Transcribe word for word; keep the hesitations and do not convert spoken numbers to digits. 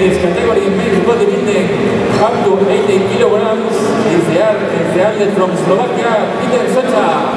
this category male body building up to eighty kilograms is the athlete from Slovakia, Peter Socha.